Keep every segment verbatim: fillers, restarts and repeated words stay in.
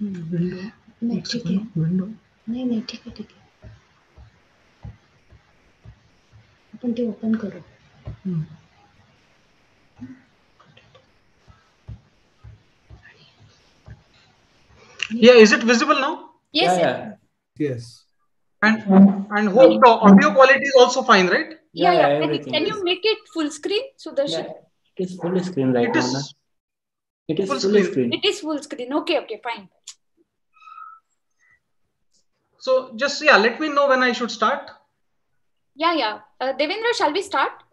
Window नहीं ठीक है, विंडो नहीं नहीं ठीक है ठीक है अपन ते ओपन करो। हम्म yeah is it visible now? Yes yeah, yeah. yes and and hope the audio quality is also fine, right? yeah yeah, yeah can, can you make it full screen, Sudarshan? Yeah, it's full screen right now. It is full screen. screen it is full screen okay okay fine. So just yeah let me know when I should start. yeah yeah uh, Devendra, shall we start?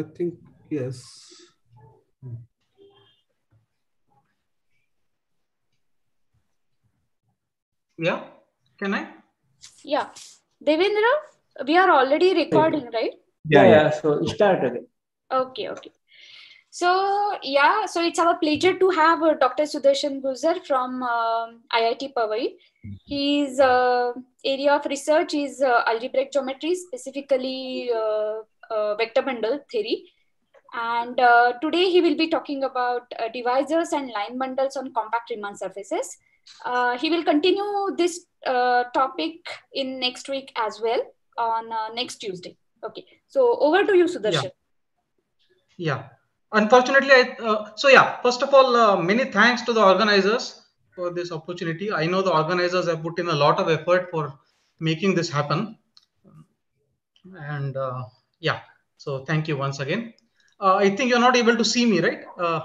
I think yes. hmm. Yeah, can I? Yeah, Devendra, we are already recording, right? Yeah, yeah. So start again. Okay, okay. So yeah, so it's our pleasure to have uh, Doctor Sudarshan Gurjar from uh, I I T Pawai. His uh, area of research is uh, algebraic geometry, specifically uh, uh, vector bundle theory. And uh, today he will be talking about uh, divisors and line bundles on compact Riemann surfaces. Uh, he will continue this uh, topic in next week as well on uh, next Tuesday. Okay, so over to you, Sudarshan. Yeah, yeah. Unfortunately, I, uh, so yeah, first of all, uh, many thanks to the organizers for this opportunity. I know the organizers have put in a lot of effort for making this happen. And uh, yeah, so thank you once again. Uh, I think you're not able to see me, right? Uh,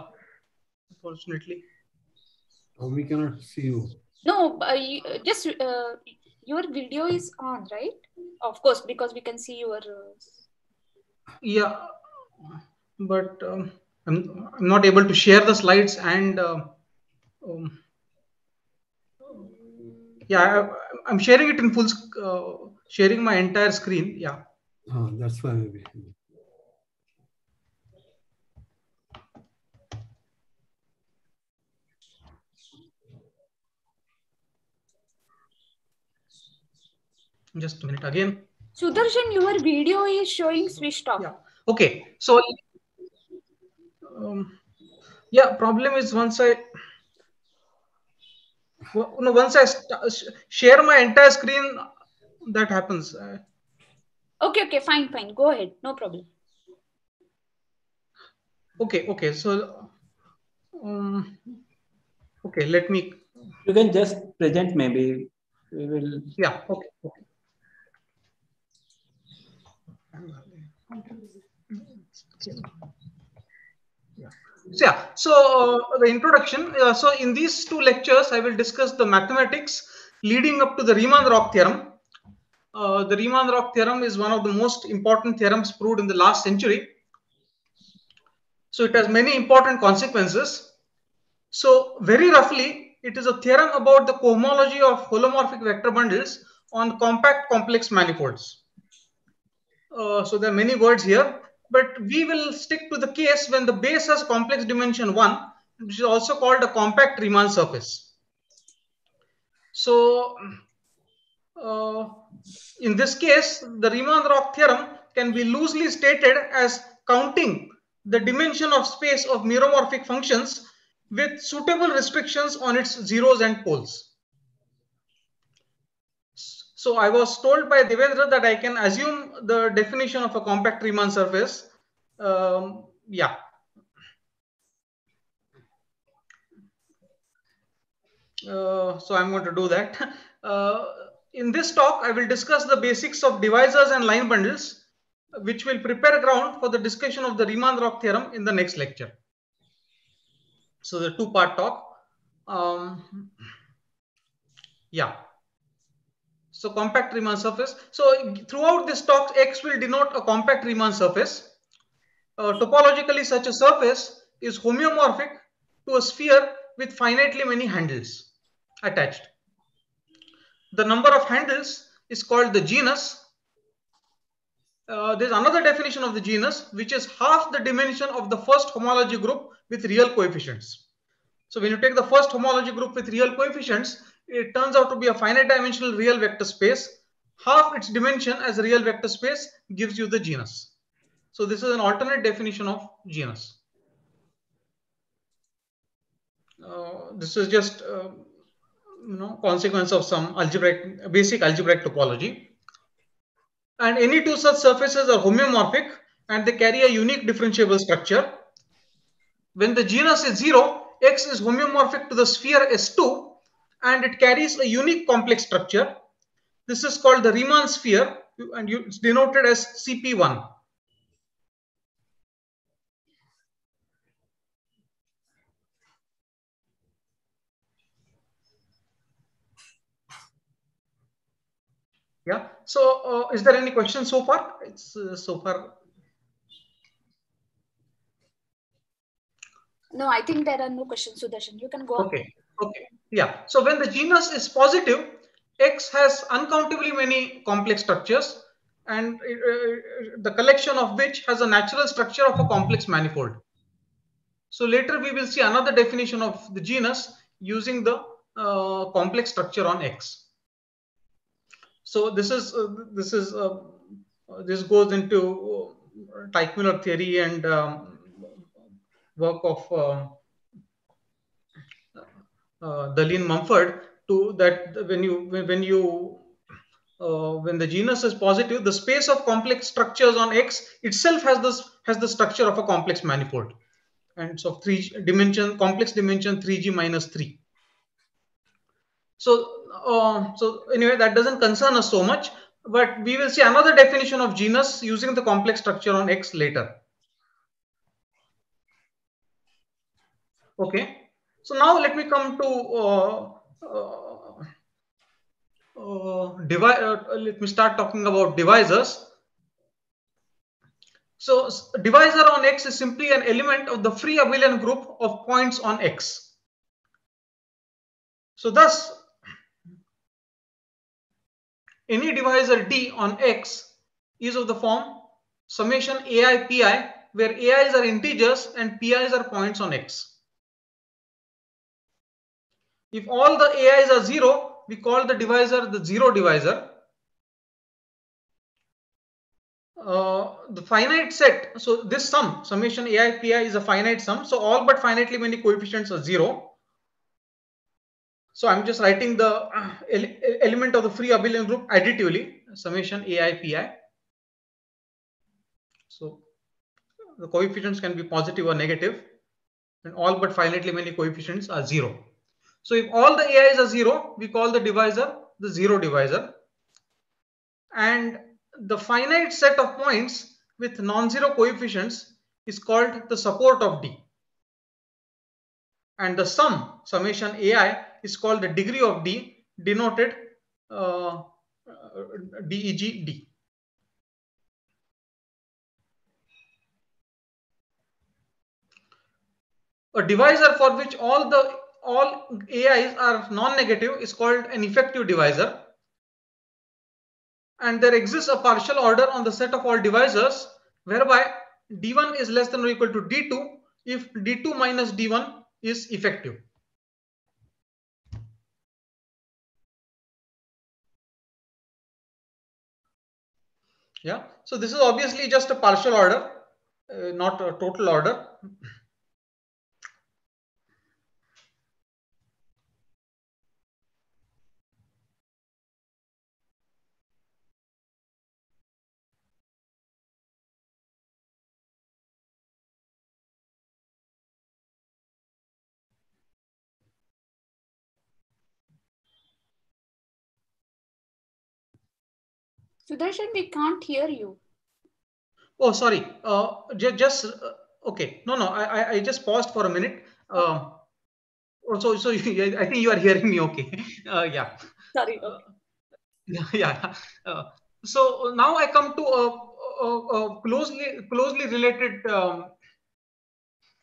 unfortunately. Oh, we cannot see you. No, uh, you, uh, just uh, your video is on, right? Of course, because we can see your. Uh... Yeah, but um, I'm, I'm not able to share the slides and. Uh, um, yeah, I, I'm sharing it in full. Uh, sharing my entire screen. Yeah. Oh, that's why maybe. Just a minute again. Sudarshan, your video is showing switched off. Yeah. Okay. So, um, yeah, problem is once I, no, once I share my entire screen, that happens. Okay. Okay. Fine. Fine. Go ahead. No problem. Okay. Okay. So, um, okay. Let me. You can just present. Maybe we will. Yeah. Okay. Okay. So, yeah, so uh, the introduction. Uh, so in these two lectures, I will discuss the mathematics leading up to the Riemann-Roch theorem. Uh, the Riemann-Roch theorem is one of the most important theorems proved in the last century. So it has many important consequences. So very roughly, it is a theorem about the cohomology of holomorphic vector bundles on compact complex manifolds. Uh, so there are many words here, but we will stick to the case when the base has complex dimension one, which is also called a compact Riemann surface. So uh, in this case, the Riemann-Roch theorem can be loosely stated as counting the dimension of space of meromorphic functions with suitable restrictions on its zeros and poles. So I was told by Devendra that I can assume the definition of a compact Riemann surface. Um, yeah. Uh, so I'm going to do that. Uh, in this talk, I will discuss the basics of divisors and line bundles, which will prepare ground for the discussion of the Riemann-Roch theorem in the next lecture. So the two-part talk. Um, yeah. So compact Riemann surface. So throughout this talk, X will denote a compact Riemann surface. Uh, topologically, such a surface is homeomorphic to a sphere with finitely many handles attached. The number of handles is called the genus. Uh, there's another definition of the genus, which is half the dimension of the first homology group with real coefficients. So when you take the first homology group with real coefficients, it turns out to be a finite dimensional real vector space. Half its dimension as a real vector space gives you the genus. So this is an alternate definition of genus. uh, this is just uh, you know consequence of some algebraic basic algebraic topology. And any two such surfaces are homeomorphic and they carry a unique differentiable structure. When the genus is zero, X is homeomorphic to the sphere S two and it carries a unique complex structure. This is called the Riemann sphere and it's denoted as C P one. Yeah. So, uh, is there any question so far? It's uh, so far. No, I think there are no questions, Sudarshan. You can go. Okay. On. Okay. Yeah. So when the genus is positive, X has uncountably many complex structures, and uh, the collection of which has a natural structure of a complex manifold. So later we will see another definition of the genus using the uh, complex structure on X. So this is uh, this is uh, this goes into uh, Teichmuller theory and um, work of uh, uh, Dallin Mumford to that when you when you uh, when the genus is positive, the space of complex structures on X itself has this has the structure of a complex manifold, and so three dimension complex dimension three G minus three. So. Uh, so anyway, that doesn't concern us so much, but we will see another definition of genus using the complex structure on X later. Okay, so now let me come to uh, uh, uh, uh, let me start talking about divisors. So divisor on X is simply an element of the free abelian group of points on X. So thus any divisor D on X is of the form summation A I P I, where A Is are integers and P Is are points on X. If all the A Is are zero, we call the divisor the zero divisor. Uh, the finite set, so this sum, summation A I P I is a finite sum, so all but finitely many coefficients are zero. So I'm just writing the element of the free abelian group additively, summation A I P I. So the coefficients can be positive or negative, and all but finitely many coefficients are zero. So if all the A Is are zero, we call the divisor the zero divisor. And the finite set of points with non-zero coefficients is called the support of D. And the sum, summation A I, is called the degree of D, denoted uh, D E G D. A divisor for which all the all A Is are non-negative is called an effective divisor. And there exists a partial order on the set of all divisors, whereby D one is less than or equal to D two if D two minus D one is effective. Yeah, so this is obviously just a partial order, uh, not a total order. Sudarshan, we can't hear you. Oh, sorry. Uh, ju just uh, okay. No, no. I, I just paused for a minute. Uh, so, so you, I think you are hearing me. Okay. Uh, yeah. Sorry. Uh, yeah, yeah. Uh, so now I come to a, a, a closely closely related um,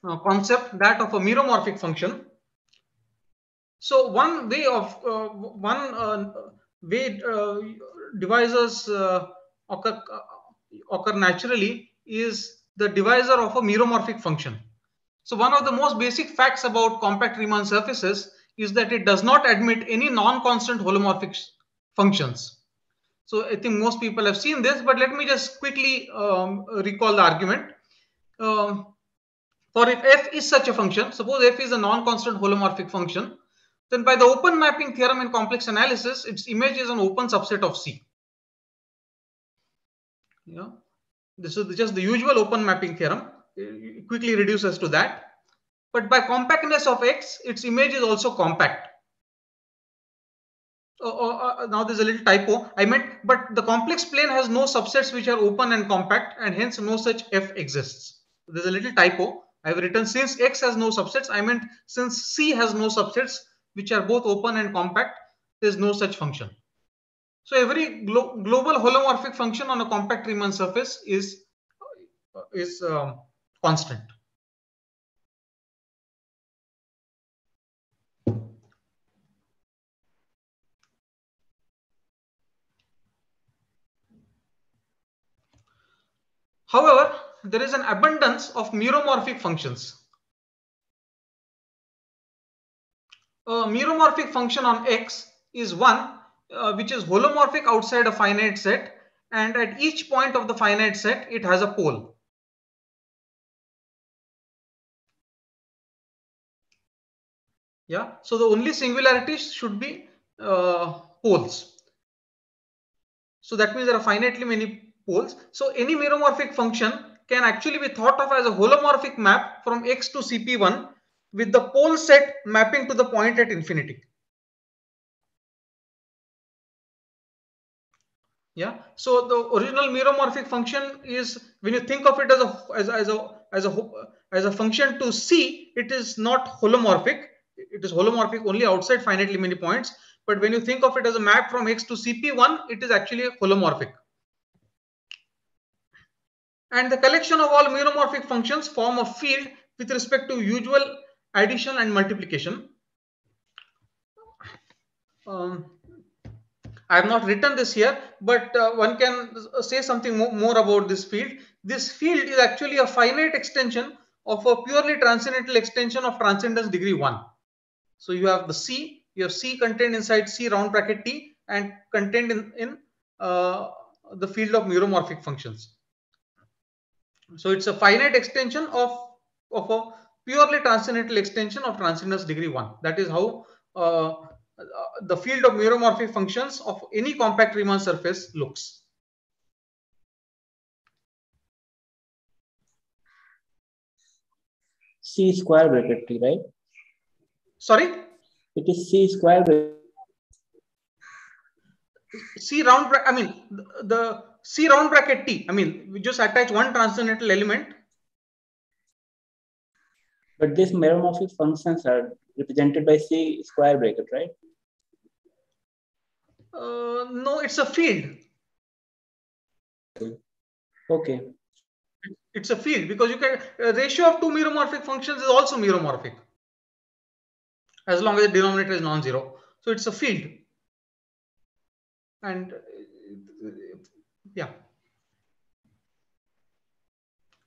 uh, concept, that of a meromorphic function. So one way of uh, one uh, way. Uh, divisors uh, occur, uh, occur naturally is the divisor of a meromorphic function. So one of the most basic facts about compact Riemann surfaces is that it does not admit any non-constant holomorphic functions. So I think most people have seen this, but let me just quickly um, recall the argument. Um, For if f is such a function, suppose f is a non-constant holomorphic function, then by the open mapping theorem in complex analysis, its image is an open subset of C. Yeah, this is just the usual open mapping theorem. It quickly reduces to that. But by compactness of X, its image is also compact. Oh, oh, oh, now there's a little typo. I meant, but the complex plane has no subsets which are open and compact, and hence no such F exists. There's a little typo. I've written since X has no subsets. I meant since C has no subsets which are both open and compact, there's no such function. So every glo global holomorphic function on a compact Riemann surface is is um, constant. However, there is an abundance of meromorphic functions. A meromorphic function on X is one uh, which is holomorphic outside a finite set, and at each point of the finite set it has a pole. Yeah, so the only singularities should be uh, poles. So that means there are finitely many poles. So any meromorphic function can actually be thought of as a holomorphic map from X to C P one, with the pole set mapping to the point at infinity. Yeah. So the original meromorphic function is, when you think of it as a as, as a as a as a function to C, it is not holomorphic. It is holomorphic only outside finitely many points. But when you think of it as a map from X to C P one, it is actually holomorphic. And the collection of all meromorphic functions form a field with respect to usual addition and multiplication. Um, I have not written this here, but uh, one can say something mo more about this field. This field is actually a finite extension of a purely transcendental extension of transcendence degree one. So you have the C, you have C contained inside C round bracket T and contained in, in uh, the field of meromorphic functions. So it's a finite extension of, of a purely transcendental extension of transcendence degree one. That is how uh, the field of meromorphic functions of any compact Riemann surface looks. C square bracket T, right? Sorry? It is C square bracket. C round bracket, I mean, the, the C round bracket T. I mean, we just attach one transcendental element. But these meromorphic functions are represented by C square bracket, right? Uh, no, it's a field. Okay. It's a field because you can uh, ratio of two meromorphic functions is also meromorphic, as long as the denominator is non-zero. So it's a field. And uh, yeah.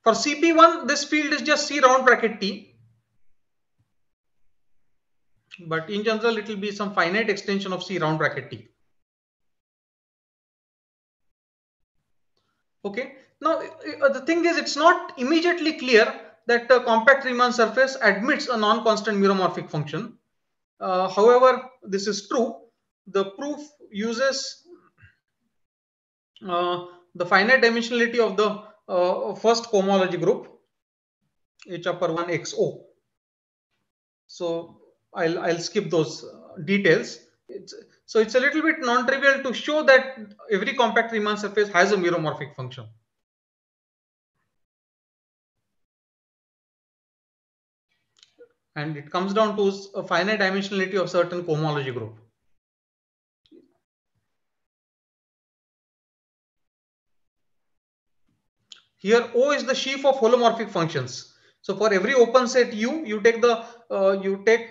For C P one, this field is just C round bracket T. But in general, it will be some finite extension of C round bracket T. Okay. Now, the thing is, it's not immediately clear that a compact Riemann surface admits a non-constant meromorphic function. Uh, however, this is true. The proof uses uh, the finite dimensionality of the uh, first cohomology group, H upper one X O. So I'll, I'll skip those uh, details. It's, so it's a little bit non-trivial to show that every compact Riemann surface has a meromorphic function. And it comes down to a finite dimensionality of certain cohomology group. Here O is the sheaf of holomorphic functions. So for every open set U, you take the uh, you take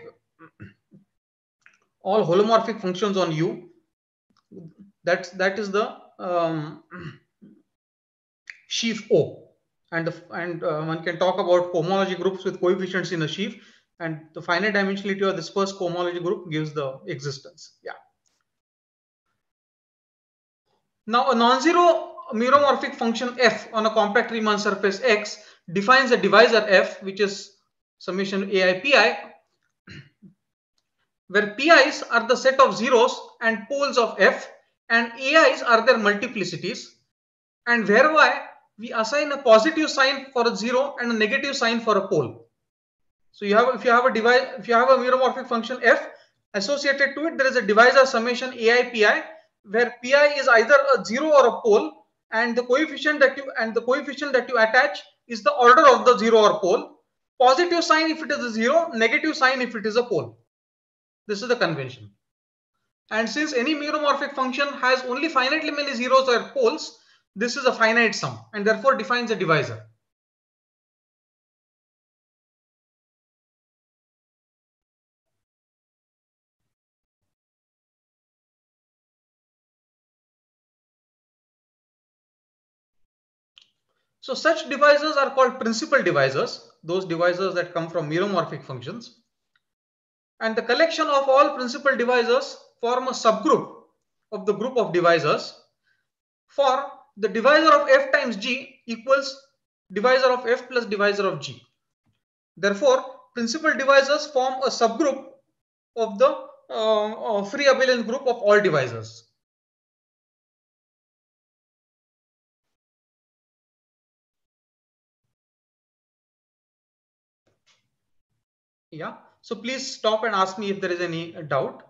all holomorphic functions on U. That's that is the um, sheaf O, and the, and uh, one can talk about cohomology groups with coefficients in a sheaf, and the finite dimensionality of this first cohomology group gives the existence. Yeah. Now a non-zero meromorphic function F on a compact Riemann surface X defines a divisor F, which is summation A I P I, where P Is are the set of zeros and poles of F, and A Is are their multiplicities, and whereby we assign a positive sign for a zero and a negative sign for a pole. So you have, if you have a device, if you have a meromorphic function F, associated to it there is a divisor summation A I P I, where P I is either a zero or a pole, and the coefficient that you and the coefficient that you attach is the order of the zero or pole. Positive sign if it is a zero, negative sign if it is a pole. This is the convention. And since any meromorphic function has only finitely many zeros or poles, this is a finite sum and therefore defines a divisor. So such divisors are called principal divisors, those divisors that come from meromorphic functions. And the collection of all principal divisors form a subgroup of the group of divisors. For the divisor of F times G equals divisor of F plus divisor of G. Therefore, principal divisors form a subgroup of the uh, uh, free abelian group of all divisors. Yeah, so please stop and ask me if there is any doubt.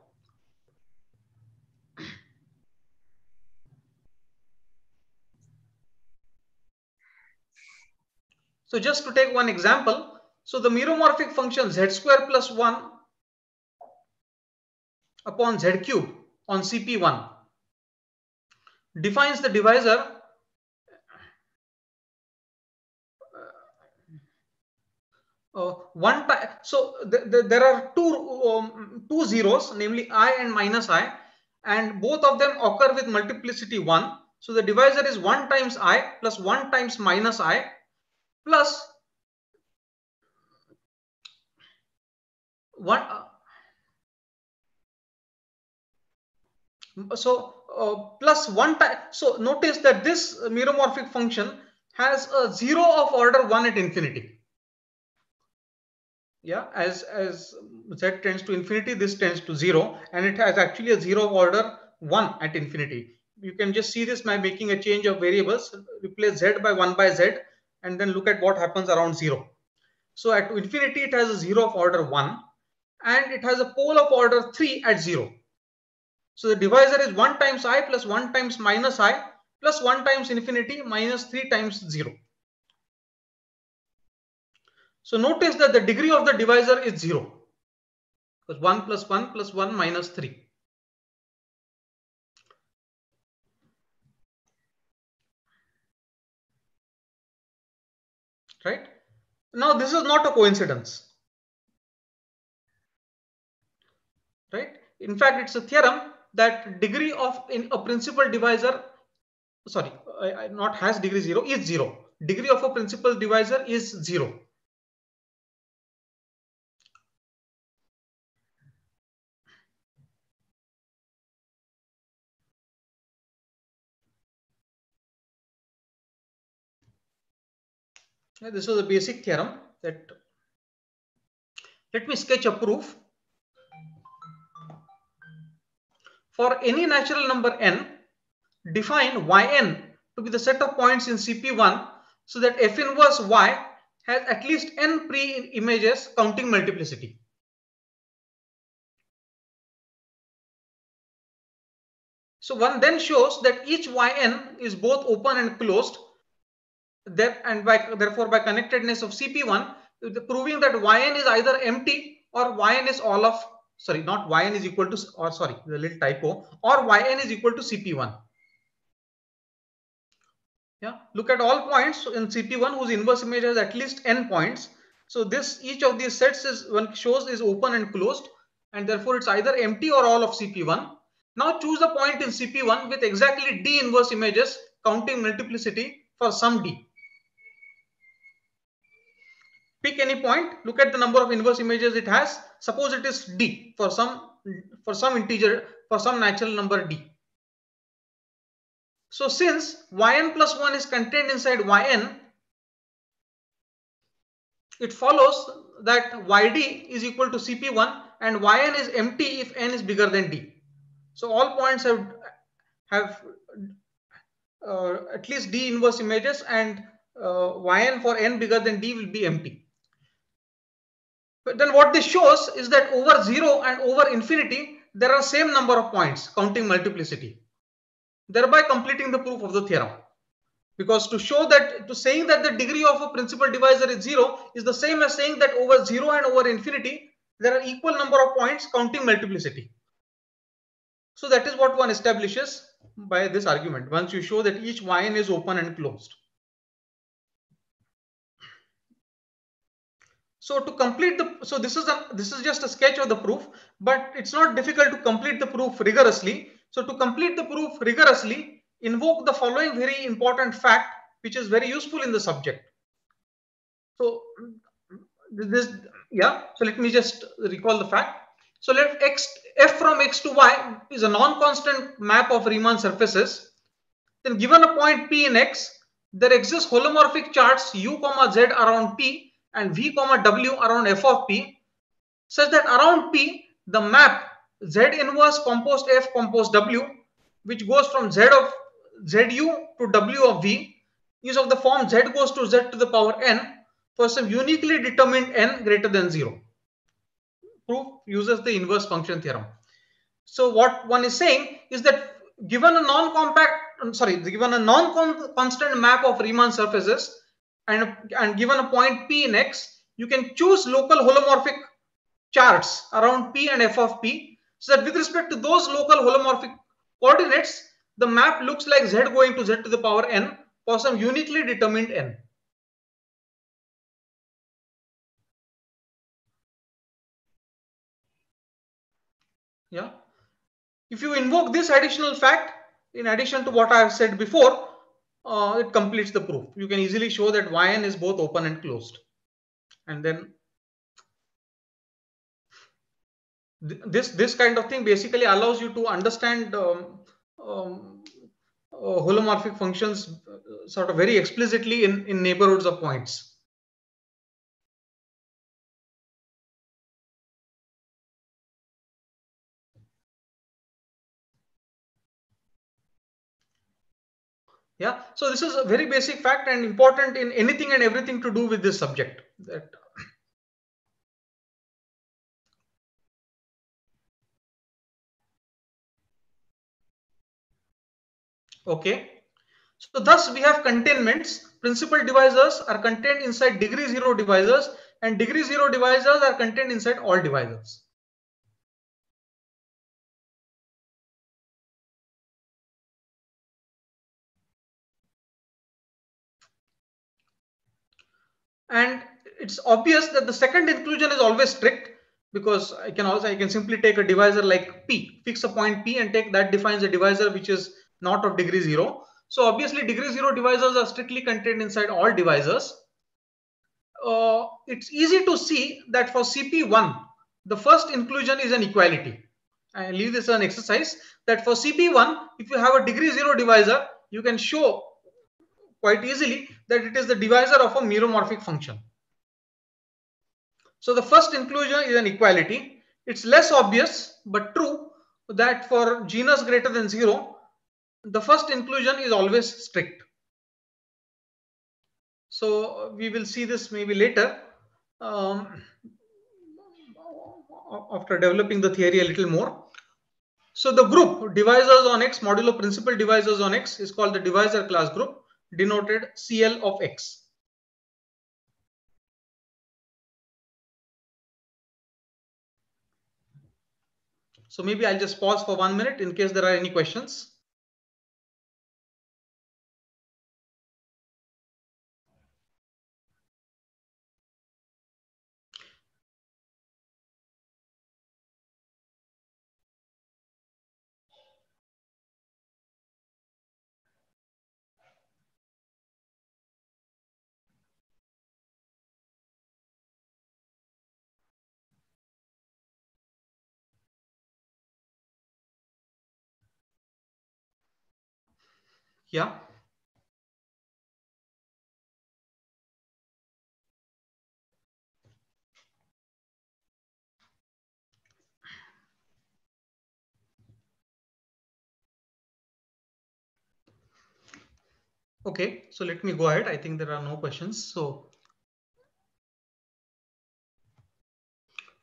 So just to take one example, so the meromorphic function z square plus one upon z cube on C P one defines the divisor Uh, one time. So th th there are two um, two zeros, namely I and minus I, and both of them occur with multiplicity one. So the divisor is one times I plus one times minus I plus one. Uh, so uh, plus one time. So notice that this meromorphic function has a zero of order one at infinity. Yeah, as as z tends to infinity, this tends to zero, and it has actually a zero order one at infinity. You can just see this by making a change of variables, replace z by one by z, and then look at what happens around zero. So at infinity, it has a zero of order one, and it has a pole of order three at zero. So the divisor is one times I plus one times minus I plus one times infinity minus three times zero. So notice that the degree of the divisor is zero, because one plus one plus one minus three. Right? Now this is not a coincidence. Right? In fact, it's a theorem that degree of in a principal divisor, sorry, I, I not has degree zero, is zero. Degree of a principal divisor is zero. This is the basic theorem that, let me sketch a proof. For any natural number n, define yn to be the set of points in C P one so that f inverse y has at least n pre-images counting multiplicity. So one then shows that each yn is both open and closed. There and by therefore by connectedness of C P one, proving that yn is either empty or yn is all of sorry not yn is equal to or sorry the little typo or yn is equal to C P one. Yeah, look at all points in C P one whose inverse image has at least n points. So this each of these sets is one shows is open and closed, and therefore it's either empty or all of C P one. Now choose a point in C P one with exactly d inverse images counting multiplicity for some d. Pick any point, look at the number of inverse images it has. Suppose it is d for some for some integer, for some natural number d. So since yn plus one is contained inside yn, it follows that Y D is equal to C P one and Y N is empty if N is bigger than D. So all points have have uh, at least D inverse images, and uh, Y N for N bigger than D will be empty. But then what this shows is that over zero and over infinity, there are same number of points counting multiplicity, thereby completing the proof of the theorem. Because to show that, to saying that the degree of a principal divisor is zero is the same as saying that over zero and over infinity, there are equal number of points counting multiplicity. So that is what one establishes by this argument, once you show that each Y N is open and closed. So to complete the, so this is, a, this is just a sketch of the proof, but it's not difficult to complete the proof rigorously. So to complete the proof rigorously, invoke the following very important fact, which is very useful in the subject. So this, yeah, so let me just recall the fact. So let x, f from x to y is a non-constant map of Riemann surfaces. Then given a point P in X, there exists holomorphic charts u comma z around P and v comma w around f of P, such that around P, the map z inverse composed f composed w, which goes from z of Z U to W of V is of the form Z goes to Z to the power N for some uniquely determined N greater than zero. Proof uses the inverse function theorem. So what one is saying is that given a non-compact, sorry, given a non-constant map of Riemann surfaces and, and given a point P in X, you can choose local holomorphic charts around P and F of P so that with respect to those local holomorphic coordinates, the map looks like z going to z to the power n for some uniquely determined n. Yeah. If you invoke this additional fact, in addition to what I have said before, uh, it completes the proof. You can easily show that yn is both open and closed. And then th this, this kind of thing basically allows you to understand um, Um, uh, holomorphic functions uh, sort of very explicitly in, in neighborhoods of points. Yeah, so this is a very basic fact and important in anything and everything to do with this subject. That Okay, so thus we have containments. Principal divisors are contained inside degree zero divisors and degree zero divisors are contained inside all divisors. And it's obvious that the second inclusion is always strict because I can also, I can simply take a divisor like P, fix a point P and take that defines a divisor which is not of degree zero. So obviously degree zero divisors are strictly contained inside all divisors. Uh, it's easy to see that for C P one, the first inclusion is an equality. I leave this as an exercise that for C P one, if you have a degree zero divisor, you can show quite easily that it is the divisor of a meromorphic function. So the first inclusion is an equality. It's less obvious, but true that for genus greater than zero, the first inclusion is always strict. So we will see this maybe later um, after developing the theory a little more. So the group divisors on X modulo principal divisors on X is called the divisor class group, denoted C L of X. So maybe I'll just pause for one minute in case there are any questions. Yeah. Okay, so let me go ahead. I think there are no questions. So,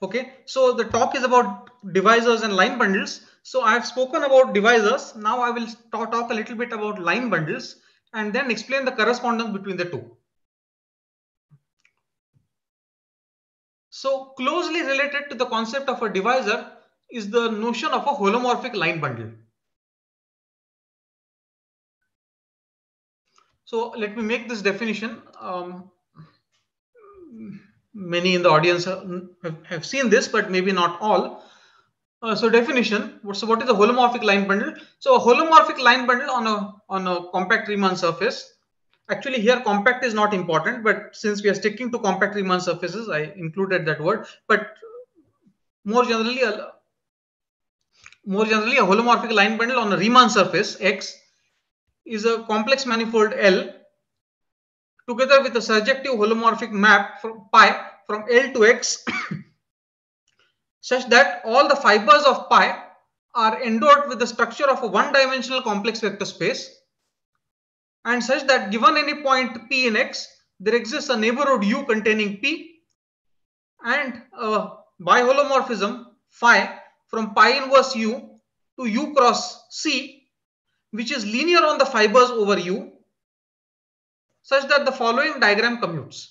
okay, so the talk is about divisors and line bundles. So I have spoken about divisors. Now I will talk a little bit about line bundles and then explain the correspondence between the two. So closely related to the concept of a divisor is the notion of a holomorphic line bundle. So let me make this definition. Um, many in the audience have seen this, but maybe not all. Uh, so definition, so what is a holomorphic line bundle? So a holomorphic line bundle on a, on a compact Riemann surface. Actually here compact is not important, but since we are sticking to compact Riemann surfaces, I included that word. But more generally, a, more generally a holomorphic line bundle on a Riemann surface X is a complex manifold L together with a surjective holomorphic map from pi from L to X such that all the fibers of pi are endowed with the structure of a one-dimensional complex vector space and such that given any point P in X, there exists a neighborhood U containing P and a biholomorphism phi from pi inverse U to U cross C, which is linear on the fibers over U, such that the following diagram commutes.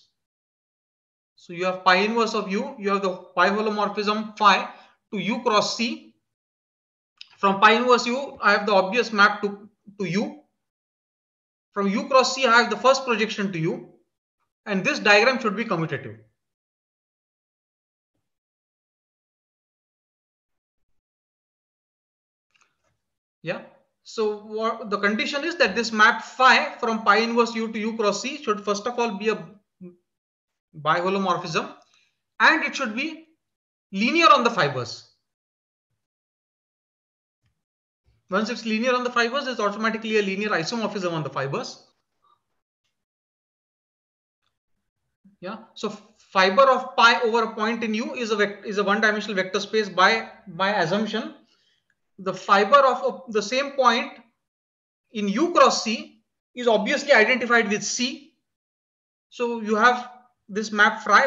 So you have pi inverse of U, you have the pi holomorphism phi to U cross C. From pi inverse U, I have the obvious map to, to U. From U cross C, I have the first projection to U. And this diagram should be commutative. Yeah. So what the condition is that this map phi from pi inverse U to U cross C should first of all be a biholomorphism and it should be linear on the fibers. Once it's linear on the fibers, it's automatically a linear isomorphism on the fibers. Yeah, so fiber of pi over a point in U is a vector, is a one-dimensional vector space by by assumption. The fiber of the same point in U cross C is obviously identified with C. So you have this map phi,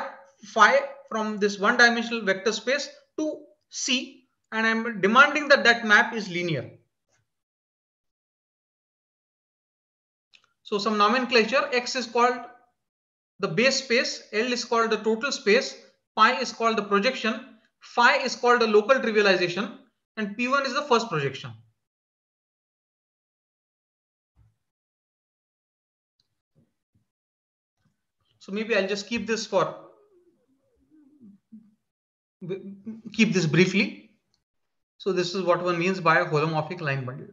phi from this one-dimensional vector space to C, and I'm demanding that that map is linear. So some nomenclature, X is called the base space, L is called the total space, pi is called the projection, phi is called the local trivialization, and P one is the first projection. So maybe I'll just keep this for keep this briefly. So this is what one means by a holomorphic line bundle.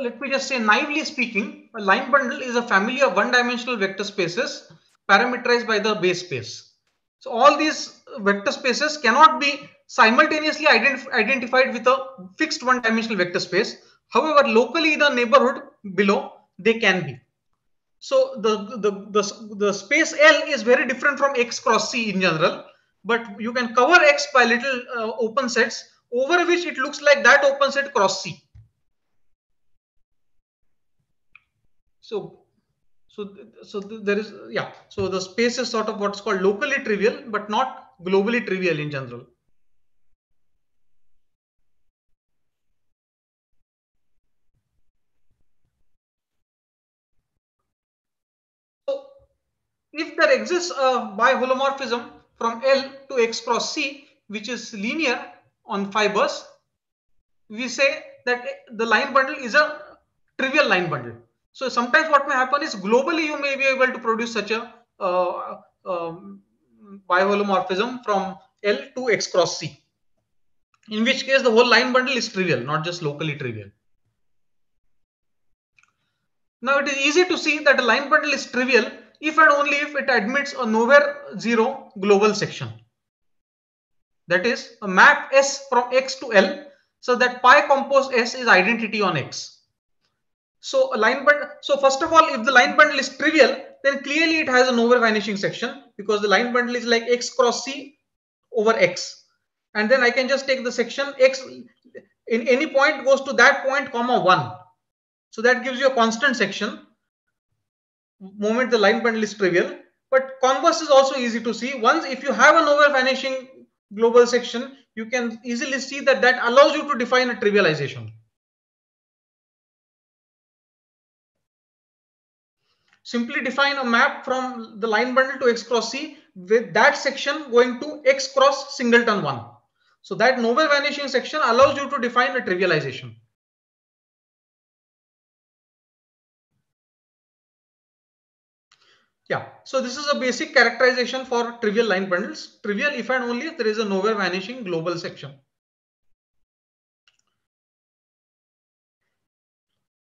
Let me just say, naively speaking, a line bundle is a family of one-dimensional vector spaces parameterized by the base space. So all these vector spaces cannot be simultaneously identif identified with a fixed one-dimensional vector space. However, locally the neighborhood below they can be. So the, the, the, the space L is very different from X cross C in general, but you can cover X by little uh, open sets over which it looks like that open set cross C. So, so, so there is, yeah, so the space is sort of what's called locally trivial, but not globally trivial in general. So if there exists a biholomorphism from L to X cross C, which is linear on fibers, we say that the line bundle is a trivial line bundle. So sometimes what may happen is globally you may be able to produce such a uh, um, biholomorphism from L to X cross C, in which case the whole line bundle is trivial, not just locally trivial. Now it is easy to see that a line bundle is trivial if and only if it admits a nowhere zero global section. That is a map S from X to L, so that pi compose S is identity on X. So a line bundle. So first of all, if the line bundle is trivial, then clearly it has a nowhere vanishing section, because the line bundle is like X cross C over X, and then I can just take the section X in any point goes to that point comma one. So that gives you a constant section moment the line bundle is trivial. But converse is also easy to see. Once if you have a nowhere vanishing global section, you can easily see that that allows you to define a trivialization. Simply define a map from the line bundle to X cross C with that section going to X cross singleton one. So that nowhere vanishing section allows you to define a trivialization. Yeah, so this is a basic characterization for trivial line bundles. Trivial if and only if there is a nowhere vanishing global section.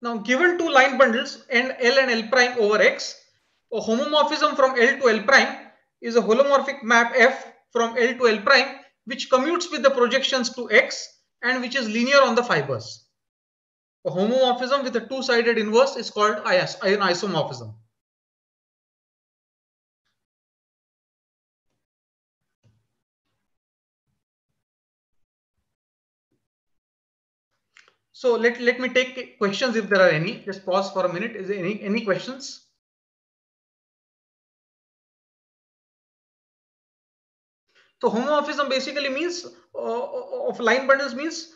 Now given two line bundles and L and L prime over X, a homomorphism from L to L prime is a holomorphic map F from L to L prime which commutes with the projections to X and which is linear on the fibers. A homomorphism with a two-sided inverse is called is an isomorphism. So let, let me take questions if there are any. Just pause for a minute. Is there any, any questions? So homomorphism basically means uh, of line bundles means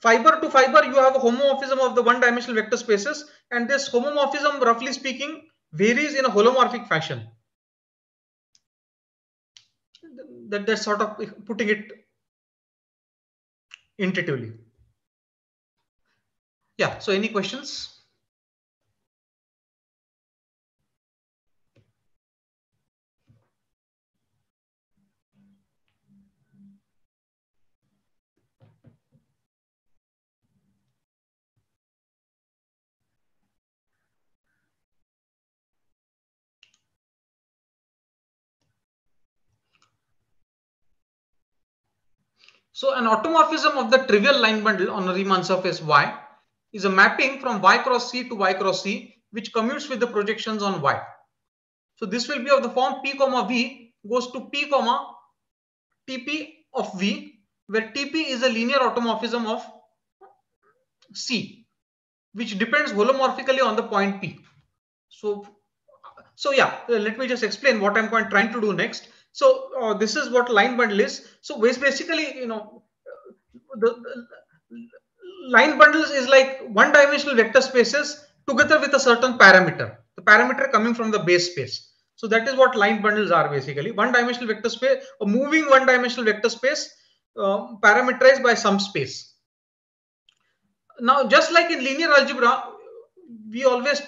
fiber to fiber. You have a homomorphism of the one dimensional vector spaces, and this homomorphism, roughly speaking, varies in a holomorphic fashion. That, that's sort of putting it intuitively. Yeah, so any questions? So an automorphism of the trivial line bundle on a Riemann surface Y is a mapping from Y cross C to Y cross C, which commutes with the projections on Y. So this will be of the form P comma V goes to P comma T P of V, where T P is a linear automorphism of C, which depends holomorphically on the point P. So, so yeah, let me just explain what I'm trying to do next. So uh, this is what line bundle is. So basically, you know, the, the line bundles is like one dimensional vector spaces together with a certain parameter, the parameter coming from the base space. So that is what line bundles are basically, one dimensional vector space, a moving one dimensional vector space uh, parameterized by some space. Now, just like in linear algebra, we always,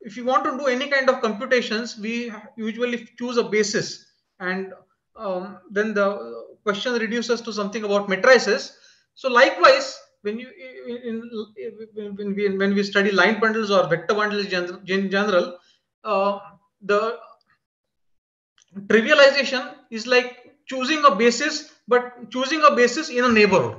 if you want to do any kind of computations, we usually choose a basis, and um, then the question reduces to something about matrices. So likewise, When you in, when we when we study line bundles or vector bundles in general, uh, the trivialization is like choosing a basis, but choosing a basis in a neighborhood.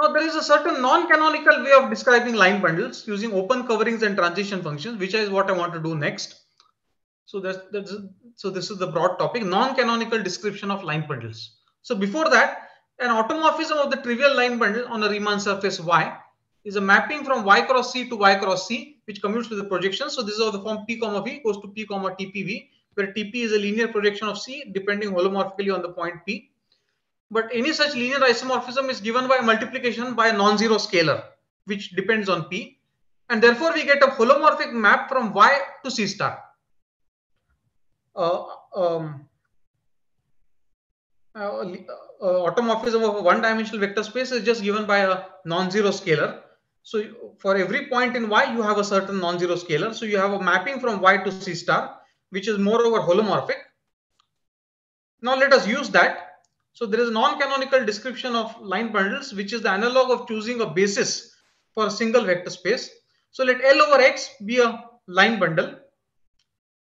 Now there is a certain non-canonical way of describing line bundles using open coverings and transition functions, which is what I want to do next. So that's, that's so this is the broad topic, non-canonical description of line bundles. So before that, an automorphism of the trivial line bundle on a Riemann surface Y is a mapping from Y cross C to Y cross C, which commutes with the projection. So this is of the form P comma V goes to P comma T P V, where T P is a linear projection of C depending holomorphically on the point P. But any such linear isomorphism is given by multiplication by a non-zero scalar, which depends on P. And therefore we get a holomorphic map from Y to C star. Uh, um, uh, uh, automorphism of a one-dimensional vector space is just given by a non-zero scalar. So you, for every point in Y, you have a certain non-zero scalar. So you have a mapping from Y to C star, which is moreover holomorphic. Now let us use that. So there is a non-canonical description of line bundles, which is the analog of choosing a basis for a single vector space. So let L over X be a line bundle.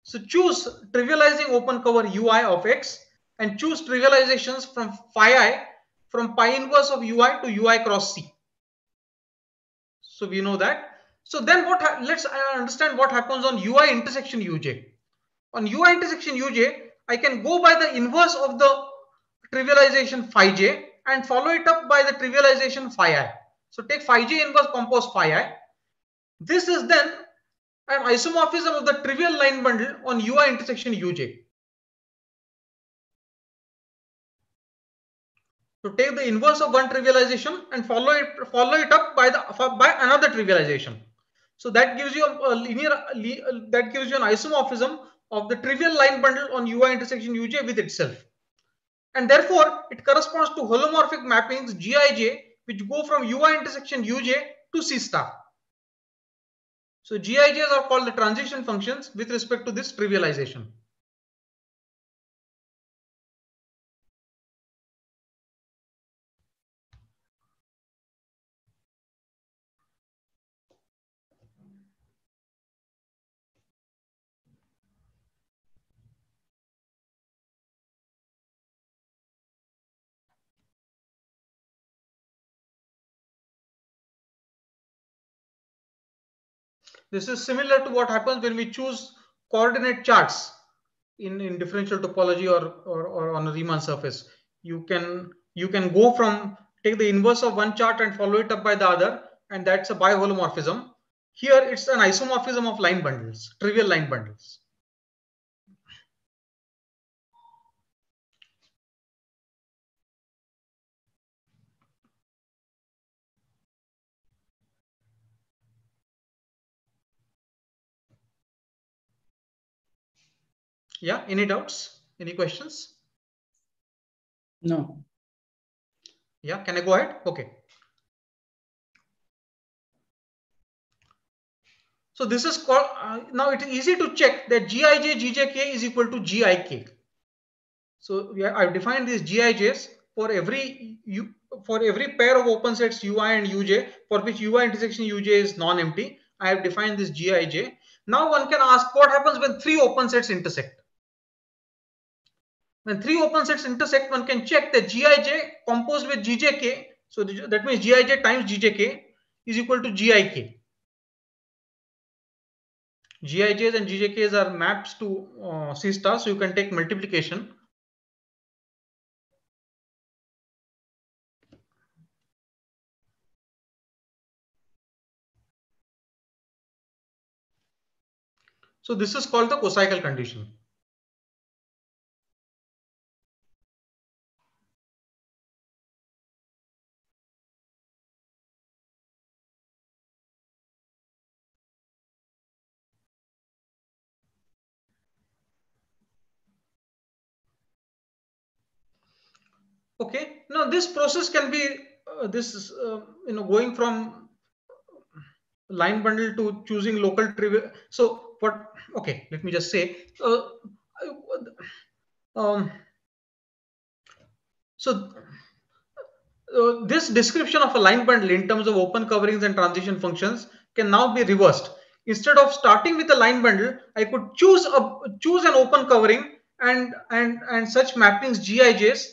So choose trivializing open cover U I of X and choose trivializations from phi I from pi inverse of U I to U I cross C. So we know that. So then what, let's understand what happens on U I intersection U J. On U I intersection U J, I can go by the inverse of the trivialization phi j and follow it up by the trivialization phi I. So take phi j inverse compose phi I. This is then an isomorphism of the trivial line bundle on U I intersection U J. To take the inverse of one trivialization and follow it follow it up by the by another trivialization. So that gives you a linear that gives you an isomorphism of the trivial line bundle on U I intersection U J with itself. And therefore, it corresponds to holomorphic mappings Gij, which go from U I intersection Uj to C star. So Gijs are called the transition functions with respect to this trivialization. This is similar to what happens when we choose coordinate charts in, in differential topology or, or, or on a Riemann surface. You can, you can go from, take the inverse of one chart and follow it up by the other, and that's a biholomorphism. Here it's an isomorphism of line bundles, trivial line bundles. Yeah, any doubts? Any questions? No. Yeah, can I go ahead? Okay. So this is called, uh, now it is easy to check that Gij, Gjk is equal to Gik. So we are, I've defined these Gijs for every u for every pair of open sets Ui and Uj for which Ui intersection Uj is non-empty. I have defined this Gij. Now one can ask what happens when three open sets intersect. When three open sets intersect, one can check that Gij composed with Gjk, so that means Gij times Gjk is equal to Gik. Gijs and Gjks are maps to uh, C star, so you can take multiplication. So this is called the cocycle condition. Okay, now this process can be uh, this is uh, you know going from line bundle to choosing local trivial. So what, okay, let me just say uh, um, so uh, this description of a line bundle in terms of open coverings and transition functions can now be reversed. Instead of starting with a line bundle, I could choose a choose an open covering and and and such mappings Gijs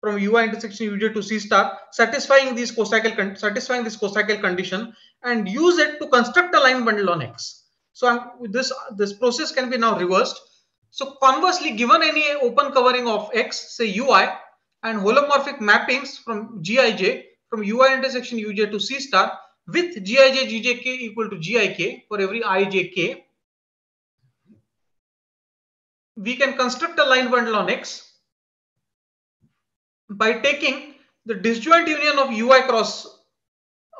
from U I intersection U J to C star, satisfying these cocycle satisfying this cocycle condition, and use it to construct a line bundle on X. So I'm, this this process can be now reversed. So conversely, given any open covering of X, say U I, and holomorphic mappings from Gij from U I intersection U J to C star with Gij Gjk equal to Gik for every ijk, we can construct a line bundle on X by taking the disjoint union of U I cross,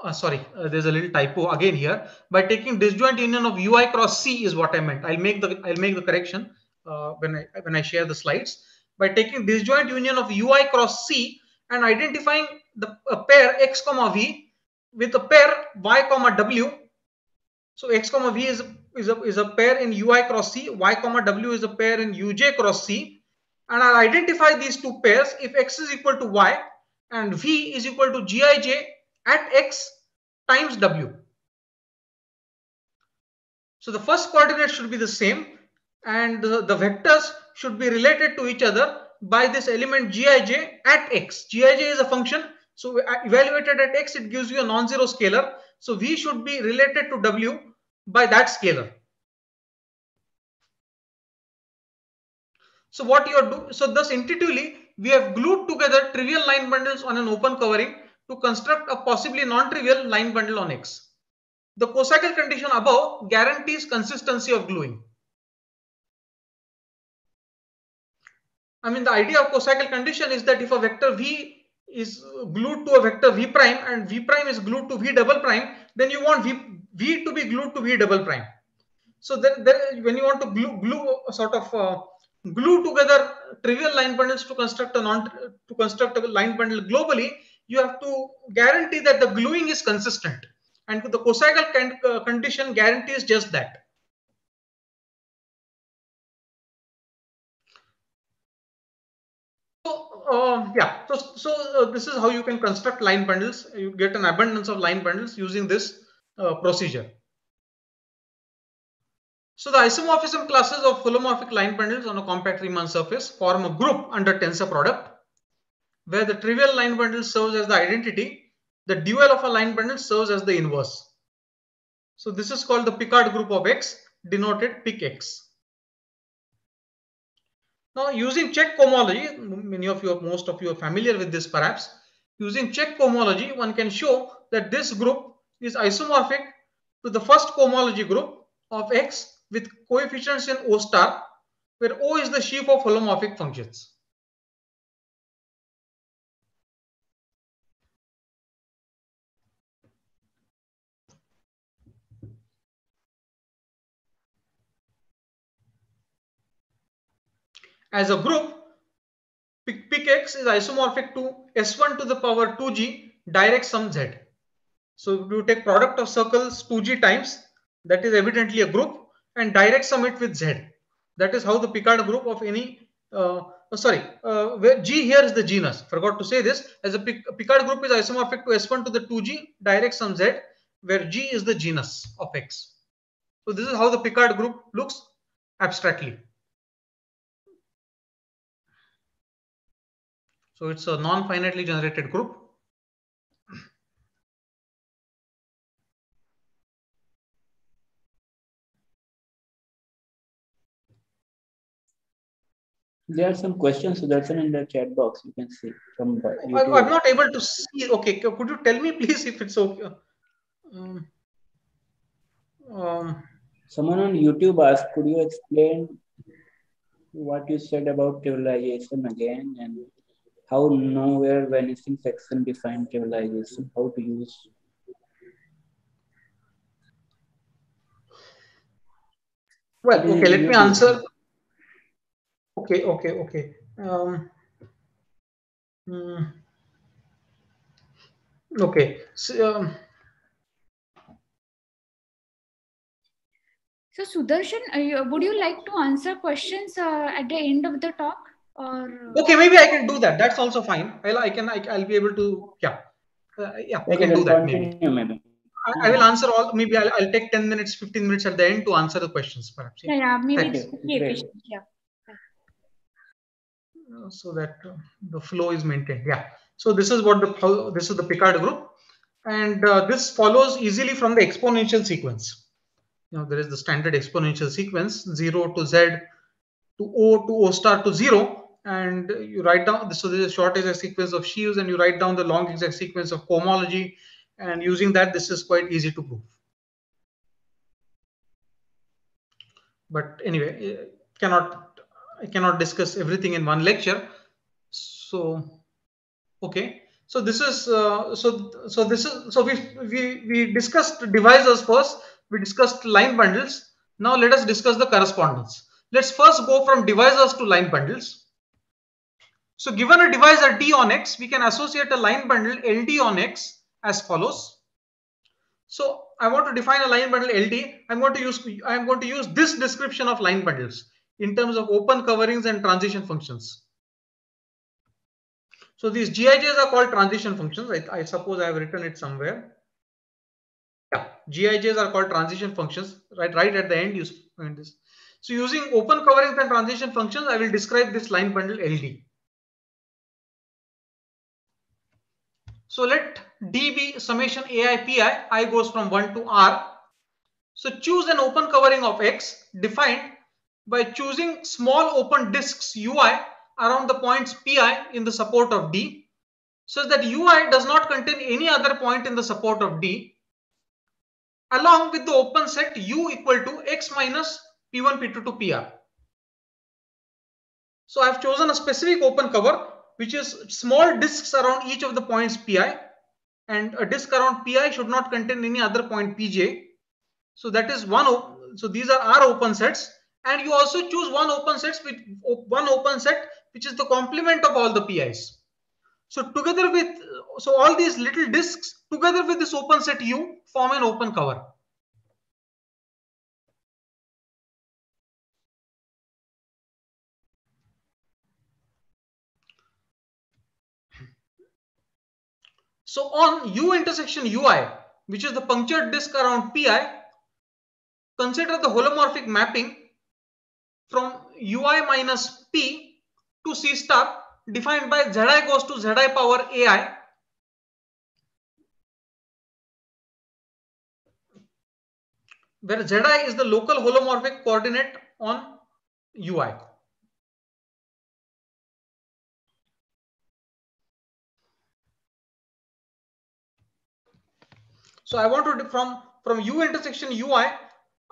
uh, sorry, uh, there's a little typo again here. By taking disjoint union of U I cross C is what I meant. I'll make the I'll make the correction uh, when I when I share the slides. By taking disjoint union of U I cross C and identifying the a pair X comma V with a pair Y comma W. So X comma V is is a is a pair in U I cross C. Y comma W is a pair in U J cross C. and I'll identify these two pairs if x is equal to y and v is equal to gij at x times w. So the first coordinate should be the same, and the, the vectors should be related to each other by this element gij at x. Gij is a function, so evaluated at x, it gives you a non-zero scalar. So v should be related to w by that scalar. So what you are doing, so thus intuitively, we have glued together trivial line bundles on an open covering to construct a possibly non-trivial line bundle on X. The cosacal condition above guarantees consistency of gluing. I mean, the idea of cosacal condition is that if a vector V is glued to a vector V prime and V prime is glued to V double prime, then you want V, v to be glued to V double prime. So then, then when you want to glue, glue a sort of uh, glue together trivial line bundles to construct a non to construct a line bundle globally, you have to guarantee that the gluing is consistent, and the cosacal con uh, condition guarantees just that. So uh, yeah, so so uh, this is how you can construct line bundles. You get an abundance of line bundles using this uh, procedure. So the isomorphism classes of holomorphic line bundles on a compact Riemann surface form a group under tensor product, where the trivial line bundle serves as the identity, the dual of a line bundle serves as the inverse. So this is called the Picard group of X, denoted PicX. Now, using Czech cohomology, many of you, most of you are familiar with this perhaps. Using Czech cohomology, one can show that this group is isomorphic to the first cohomology group of X, with coefficients in O star, where O is the sheaf of holomorphic functions. As a group, PicX is isomorphic to S one to the power two G direct sum Z. So you take product of circles two G times, that is evidently a group, and direct sum it with Z. That is how the Picard group of any, uh, oh, sorry, uh, where G here is the genus, forgot to say this, as a Picard group is isomorphic to S one to the two G direct sum Z, where G is the genus of X. So this is how the Picard group looks abstractly. So it's a non-finitely generated group. There are some questions, Sudarshan, in the chat box. You can see from the YouTube. I'm not able to see. Okay, could you tell me, please, if it's okay? Um, um, Someone on YouTube asked, could you explain what you said about trivialization again and how nowhere vanishing section define trivialization? How to use? Well, okay, let me answer. Okay, okay, okay. Um, mm, okay. So, um, so Sudarshan, you, would you like to answer questions uh, at the end of the talk, or? Okay, maybe I can do that. That's also fine. I'll, I can. I, I'll be able to. Yeah, uh, yeah. I can do that. Maybe. maybe. I, I will answer all. Maybe I'll, I'll take ten minutes, fifteen minutes at the end to answer the questions, perhaps. Yeah, yeah. Maybe. It's yeah. So that uh, the flow is maintained. Yeah. So this is what the this is the Picard group, and uh, this follows easily from the exponential sequence. You know, there is the standard exponential sequence zero to Z to O to O star to zero, and you write down. So this is a short exact sequence of sheaves, and you write down the long exact sequence of cohomology, and using that, this is quite easy to prove. But anyway, cannot. I cannot discuss everything in one lecture. So, okay. So this is uh, so so this is so we we we discussed divisors first. We discussed line bundles. Now let us discuss the correspondence. Let's first go from divisors to line bundles. So given a divisor D on X, we can associate a line bundle L D on X as follows. So I want to define a line bundle L D. I'm going to use I am going to use this description of line bundles in terms of open coverings and transition functions. So these G I Js are called transition functions. I, I suppose I have written it somewhere. Yeah, G I Js are called transition functions. Right, right at the end you find this. So using open coverings and transition functions, I will describe this line bundle L D. So let D be summation A I P I. I goes from one to R. So choose an open covering of X defined by choosing small open disks U I around the points P I in the support of D, so that U I does not contain any other point in the support of D, along with the open set U equal to X minus P one, P two to P R. So I have chosen a specific open cover, which is small disks around each of the points P I, and a disk around P I should not contain any other point P J. So that is one. So these are our open sets. And you also choose one open set with one open set, which is the complement of all the P Is. So together with, so all these little disks together with this open set U form an open cover. So on U intersection U I, which is the punctured disk around P I, consider the holomorphic mapping from U I minus P to C star defined by Zi goes to Zi power A I. Where Zi is the local holomorphic coordinate on U I. So I want to from, from U intersection U I,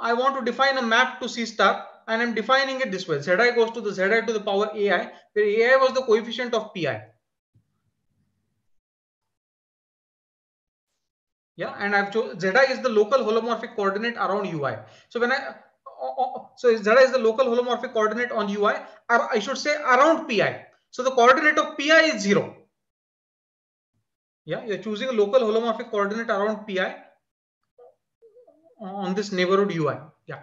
I want to define a map to C star. And I'm defining it this way. Zi goes to the Zi to the power A I, where A I was the coefficient of P I. Yeah, and I've chosen Zi is the local holomorphic coordinate around U I. So when I oh, oh, so Zi is the local holomorphic coordinate on U I, or I should say around P I. So the coordinate of P I is zero. Yeah, you're choosing a local holomorphic coordinate around P I on this neighborhood U I. Yeah.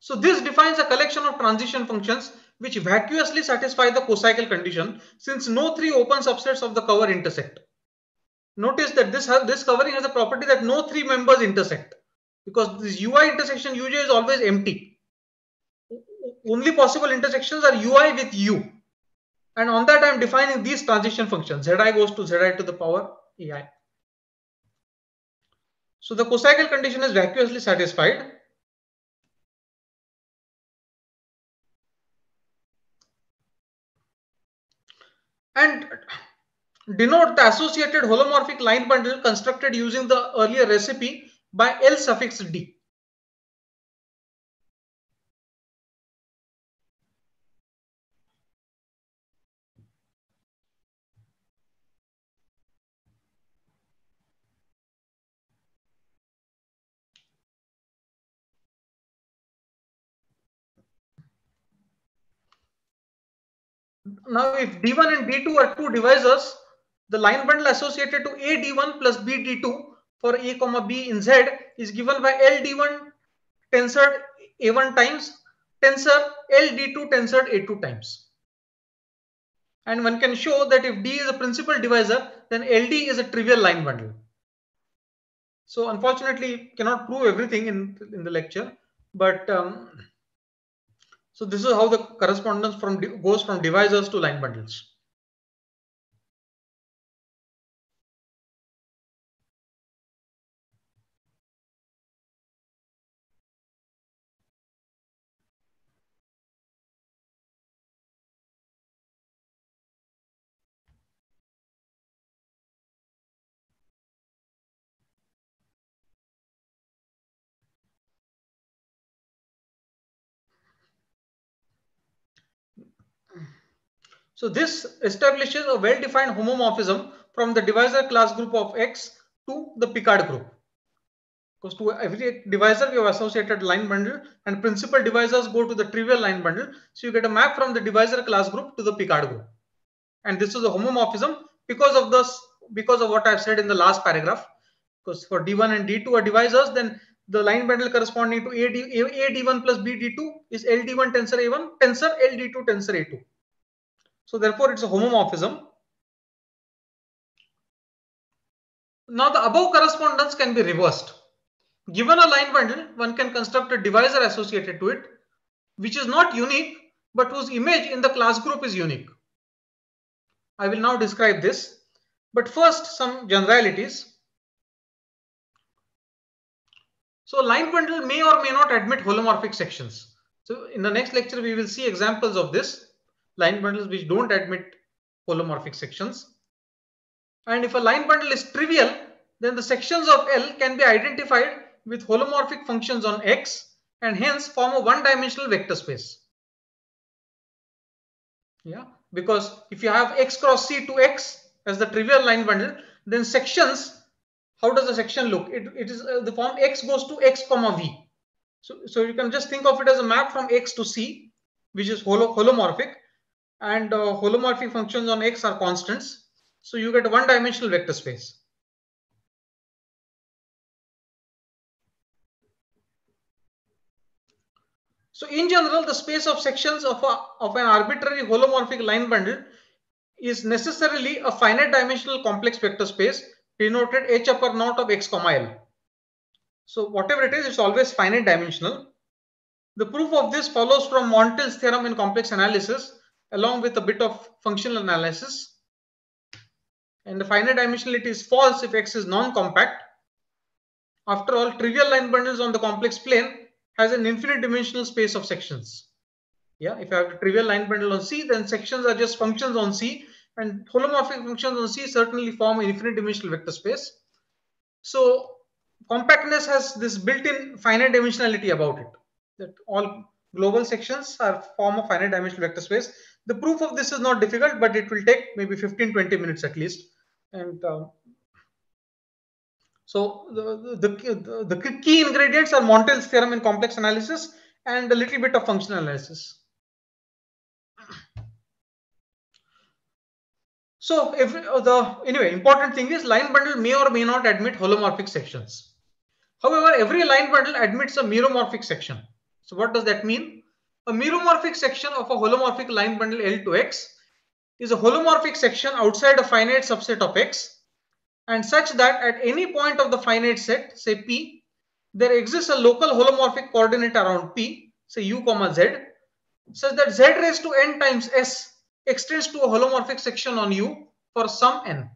So this defines a collection of transition functions which vacuously satisfy the cocycle condition, since no three open subsets of the cover intersect. Notice that this, has, this covering has a property that no three members intersect, because this U I intersection U J is always empty. Only possible intersections are U I with U. And on that I am defining these transition functions. Zi goes to Zi to the power A I. So the cocycle condition is vacuously satisfied. And denote the associated holomorphic line bundle constructed using the earlier recipe by L suffix D. Now, if D one and D two are two divisors, the line bundle associated to A D one plus B D two for A comma B in Z is given by L D one tensored A one times tensor L D two tensored A two times. And one can show that if D is a principal divisor, then L D is a trivial line bundle. So unfortunately, cannot prove everything in, in the lecture, but um, so this is how the correspondence from goes from divisors to line bundles. So this establishes a well-defined homomorphism from the divisor class group of X to the Picard group. Because to every divisor we have associated line bundle, and principal divisors go to the trivial line bundle. So you get a map from the divisor class group to the Picard group. And this is a homomorphism because of this, because of what I've said in the last paragraph. Because for D one and D two are divisors, then the line bundle corresponding to A D one plus B D two is L D one tensor A one tensor L D two tensor A two. So therefore it's a homomorphism. Now the above correspondence can be reversed. Given a line bundle, one can construct a divisor associated to it, which is not unique, but whose image in the class group is unique. I will now describe this, but first some generalities. So line bundle may or may not admit holomorphic sections. So in the next lecture, we will see examples of this, line bundles which don't admit holomorphic sections. And if a line bundle is trivial, then the sections of L can be identified with holomorphic functions on X and hence form a one-dimensional vector space. Yeah, because if you have X cross C to X as the trivial line bundle, then sections, how does the section look? It, it is uh, the form X goes to X comma V. So, so you can just think of it as a map from X to C, which is holo holomorphic, and uh, holomorphic functions on X are constants. So you get a one-dimensional vector space. So in general, the space of sections of, a, of an arbitrary holomorphic line bundle is necessarily a finite dimensional complex vector space denoted H upper naught of X comma L. So whatever it is, it's always finite dimensional. The proof of this follows from Montel's theorem in complex analysis, along with a bit of functional analysis. And the finite dimensionality is false if X is non-compact. After all, trivial line bundles on the complex plane has an infinite dimensional space of sections. Yeah, if I have a trivial line bundle on C, then sections are just functions on C, and holomorphic functions on C certainly form an infinite dimensional vector space. So compactness has this built-in finite dimensionality about it, that all global sections are form of finite dimensional vector space. The proof of this is not difficult, but it will take maybe fifteen to twenty minutes at least. And um, So the, the, the, the key ingredients are Montel's theorem in complex analysis and a little bit of functional analysis. So if the, anyway, important thing is line bundle may or may not admit holomorphic sections. However, every line bundle admits a meromorphic section. So what does that mean? A meromorphic section of a holomorphic line bundle L to X is a holomorphic section outside a finite subset of X, and such that at any point of the finite set, say P, there exists a local holomorphic coordinate around P, say u comma z, such that z raised to n times s extends to a holomorphic section on u for some n.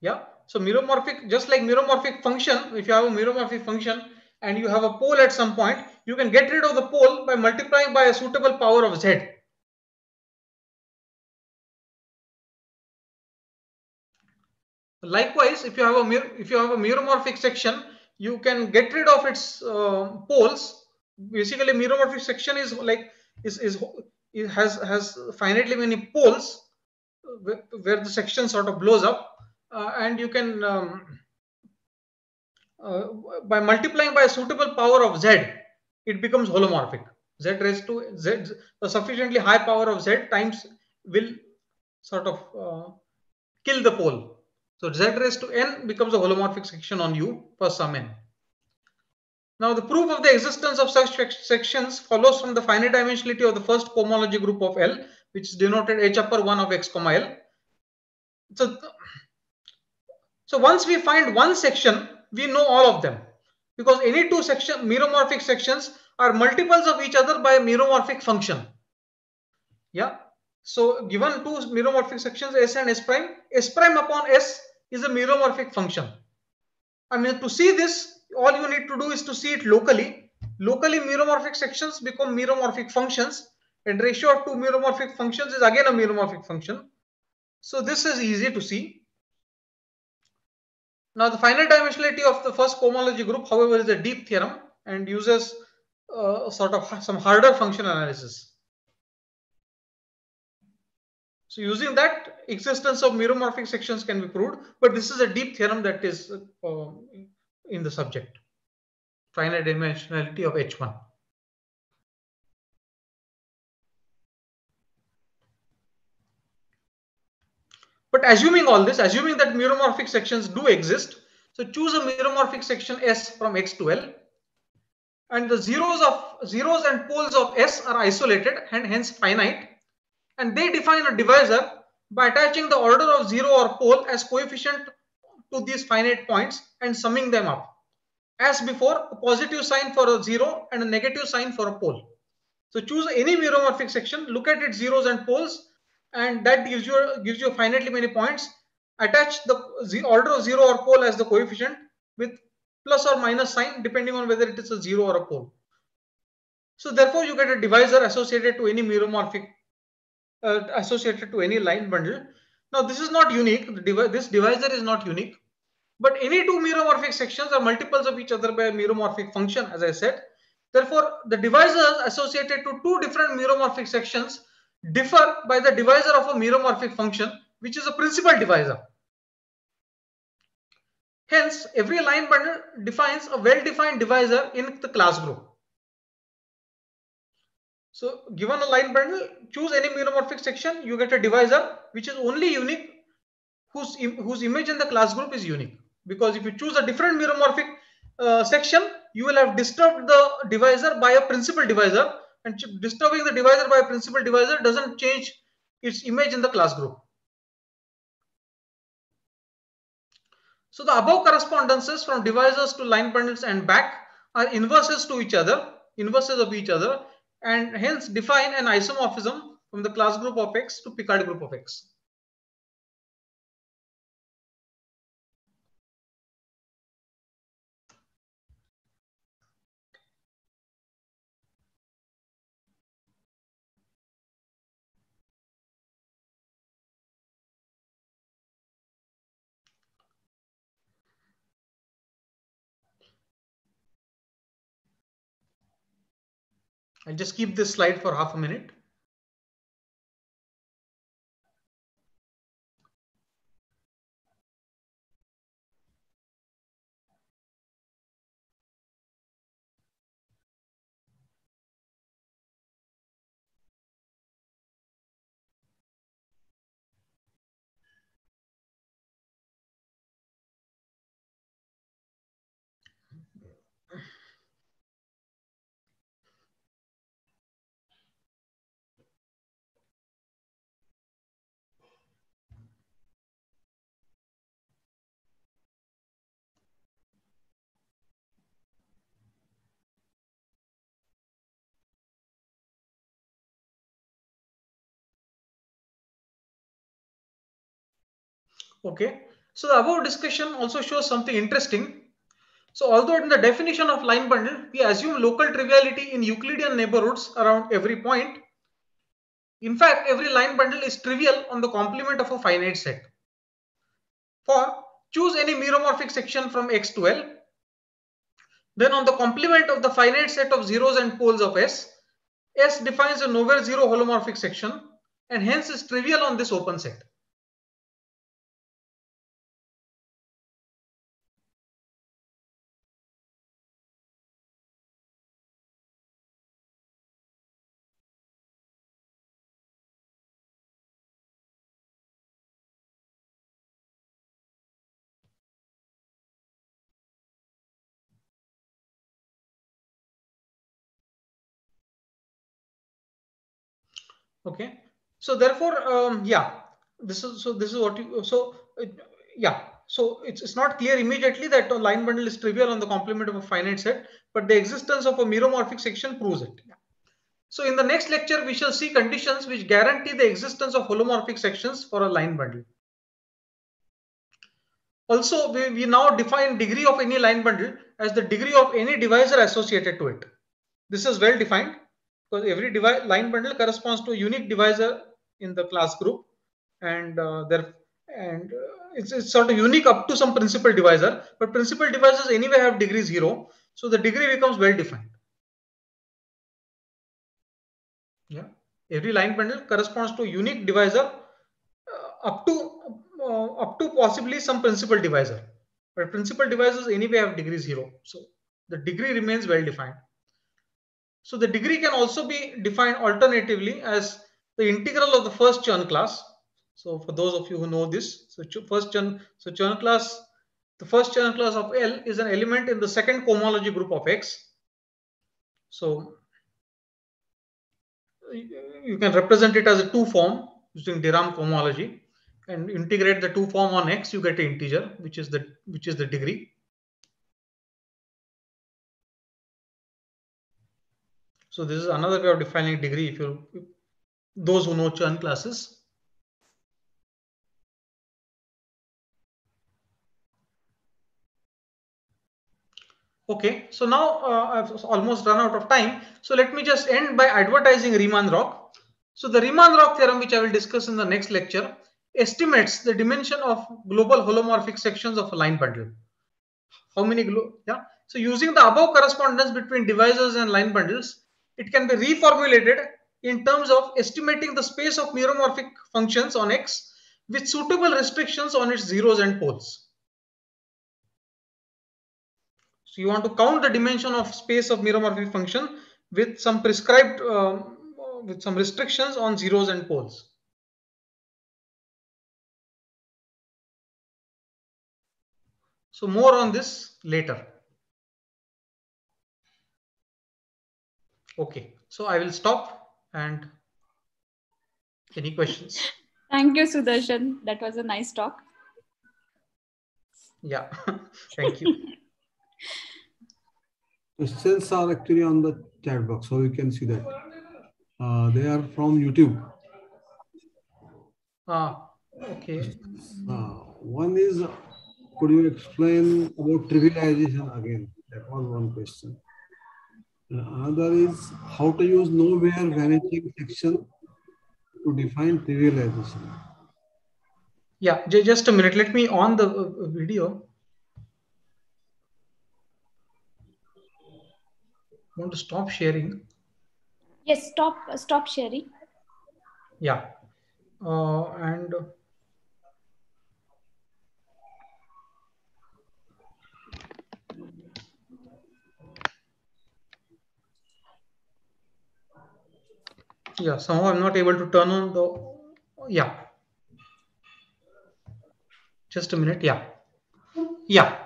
Yeah, so meromorphic, just like meromorphic function, if you have a meromorphic function and you have a pole at some point, you can get rid of the pole by multiplying by a suitable power of z. Likewise, if you have a if you have a meromorphic section, you can get rid of its uh, poles. Basically, meromorphic section is like is is it has has finitely many poles, where, where the section sort of blows up, uh, and you can um, uh, by multiplying by a suitable power of z, it becomes holomorphic. Z raised to z, a sufficiently high power of z times will sort of uh, kill the pole. So z raised to n becomes a holomorphic section on U for some n. Now the proof of the existence of such sections follows from the finite dimensionality of the first cohomology group of L, which is denoted H upper one of X comma L. So, so once we find one section, we know all of them, because any two section, meromorphic sections are multiples of each other by a meromorphic function. Yeah. So given two meromorphic sections S and S prime, S prime upon S is a meromorphic function. I mean, to see this, all you need to do is to see it locally. Locally, meromorphic sections become meromorphic functions, and ratio of two meromorphic functions is again a meromorphic function. So this is easy to see. Now, the finite dimensionality of the first cohomology group, however, is a deep theorem and uses uh, sort of some harder function analysis. So using that, existence of meromorphic sections can be proved, but this is a deep theorem that is uh, in the subject, finite dimensionality of H one. But assuming all this, assuming that meromorphic sections do exist, So choose a meromorphic section S from X to L, and the zeros of zeros and poles of S are isolated and hence finite, and they define a divisor by attaching the order of zero or pole as coefficient to these finite points and summing them up. As before, a positive sign for a zero and a negative sign for a pole. So choose any meromorphic section, look at its zeros and poles, and that gives you a, gives you finitely many points. Attach the, the order of zero or pole as the coefficient with plus or minus sign depending on whether it is a zero or a pole. So therefore you get a divisor associated to any meromorphic uh, associated to any line bundle. Now this is not unique. The divi this divisor is not unique, but any two meromorphic sections are multiples of each other by a meromorphic function, as I said. Therefore the divisors associated to two different meromorphic sections differ by the divisor of a meromorphic function, which is a principal divisor. Hence, every line bundle defines a well-defined divisor in the class group. So, given a line bundle, choose any meromorphic section, you get a divisor which is only unique, whose, whose image in the class group is unique. Because if you choose a different meromorphic uh, section, you will have disturbed the divisor by a principal divisor, and disturbing the divisor by a principal divisor doesn't change its image in the class group. So the above correspondences from divisors to line bundles and back are inverses to each other, inverses of each other, and hence define an isomorphism from the class group of X to Picard group of X. I'll just keep this slide for half a minute. Okay, so the above discussion also shows something interesting. So although in the definition of line bundle, we assume local triviality in Euclidean neighborhoods around every point. In fact, every line bundle is trivial on the complement of a finite set. For choose any meromorphic section from X to L. Then on the complement of the finite set of zeros and poles of S, S defines a nowhere zero holomorphic section and hence is trivial on this open set. Okay, so therefore, um, yeah, this is so. This is what you so uh, yeah. So it's it's not clear immediately that a line bundle is trivial on the complement of a finite set, but the existence of a meromorphic section proves it. Yeah. So in the next lecture, we shall see conditions which guarantee the existence of holomorphic sections for a line bundle. Also, we, we now define degree of any line bundle as the degree of any divisor associated to it. This is well defined, because every line bundle corresponds to a unique divisor in the class group, and uh, there and uh, it's, it's sort of unique up to some principal divisor, but principal divisors anyway have degree zero, so the degree becomes well defined. Yeah, every line bundle corresponds to a unique divisor uh, up to uh, up to possibly some principal divisor, but principal divisors anyway have degree zero, so the degree remains well defined. So the degree can also be defined alternatively as the integral of the first Chern class. So for those of you who know this, so first Chern, so Chern class, the first Chern class of L is an element in the second cohomology group of X. So you can represent it as a two form using Dirac cohomology, and integrate the two form on X, you get an integer, which is the which is the degree. So this is another way of defining degree. If you, if those who know Chern classes. Okay, so now uh, I've almost run out of time. So let me just end by advertising Riemann-Roch. So the Riemann-Roch theorem, which I will discuss in the next lecture, estimates the dimension of global holomorphic sections of a line bundle. How many? Yeah. So using the above correspondence between divisors and line bundles, it can be reformulated in terms of estimating the space of meromorphic functions on X with suitable restrictions on its zeros and poles. So you want to count the dimension of space of meromorphic function with some prescribed, um, with some restrictions on zeros and poles. So more on this later. Okay, so I will stop and any questions? Thank you, Sudarshan. That was a nice talk. Yeah, thank you. Questions are actually on the chat box, so you can see that. Uh, they are from YouTube. Ah, okay. Uh, one is, could you explain about trivialization again? That was one question. And another is how to use nowhere vanishing section to define trivialization. Yeah, just a minute. Let me on the video. Want to stop sharing? Yes, stop stop sharing. Yeah, uh, and yeah, somehow I'm not able to turn on the yeah. Just a minute. Yeah, yeah.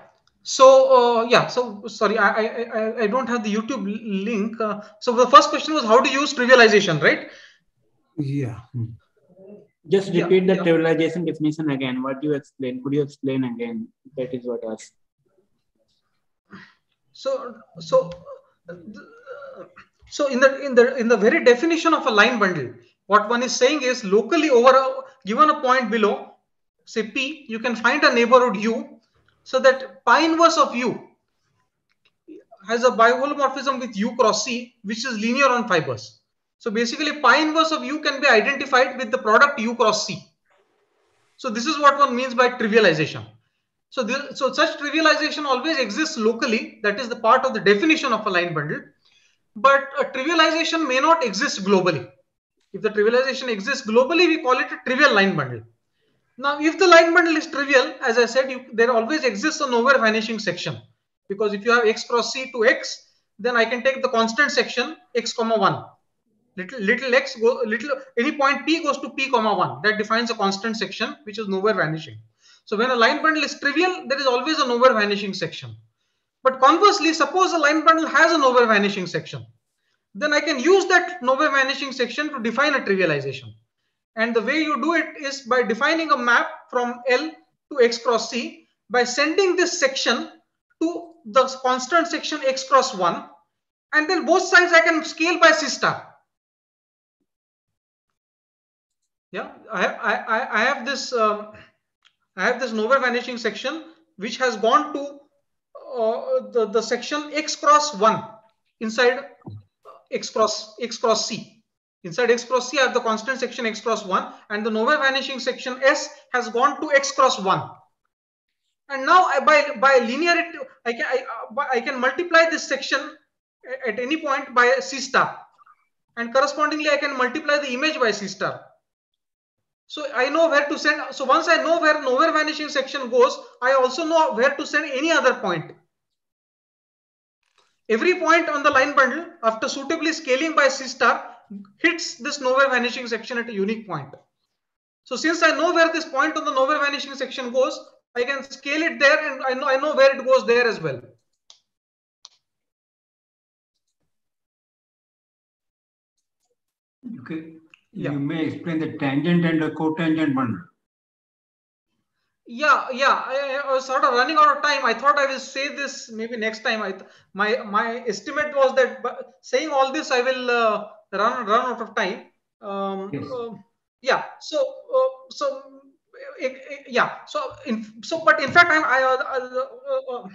So uh, yeah, so sorry, I, I I don't have the YouTube link. Uh, so the first question was how to use trivialization, right? Yeah. Just repeat yeah, the yeah. trivialization definition again. What you explain? Could you explain again? That is what asked. So so so in the in the in the very definition of a line bundle, what one is saying is locally over a, given a point below, say P, you can find a neighborhood U. So that pi inverse of U has a biholomorphism with U cross C, which is linear on fibers. So basically pi inverse of U can be identified with the product U cross C. So this is what one means by trivialization. So, this, so such trivialization always exists locally. That is the part of the definition of a line bundle. But a trivialization may not exist globally. If the trivialization exists globally, we call it a trivial line bundle. Now, if the line bundle is trivial, as I said, you, there always exists a nowhere vanishing section. Because if you have X cross C to X, then I can take the constant section X comma one. Little, little X, go, little any point P goes to P comma one. That defines a constant section, which is nowhere vanishing. So when a line bundle is trivial, there is always a nowhere vanishing section. But conversely, suppose a line bundle has a nowhere vanishing section. Then I can use that nowhere vanishing section to define a trivialization. And the way you do it is by defining a map from L to X cross C by sending this section to the constant section X cross one. And then both sides I can scale by C star. Yeah, I, I, I have this um, I have this nowhere vanishing section which has gone to uh, the, the section X cross one inside X cross X cross C. Inside X cross C, I have the constant section X cross one, and the nowhere vanishing section S has gone to X cross one. And now, I, by by linearity, I can I, I can multiply this section at any point by a C star, and correspondingly, I can multiply the image by C star. So I know where to send. So once I know where nowhere vanishing section goes, I also know where to send any other point. Every point on the line bundle, after suitably scaling by C star, hits this nowhere vanishing section at a unique point. So since I know where this point on the nowhere vanishing section goes, I can scale it there, and I know I know where it goes there as well. Okay. Yeah. You may explain the tangent and the cotangent bundle. Yeah, yeah. I, I was sort of running out of time. I thought I will say this maybe next time. I my my estimate was that saying all this I will uh, run run out of time. Um, yes. uh, yeah. So uh, so it, it, yeah. So in, so but in fact I'm, I uh, uh,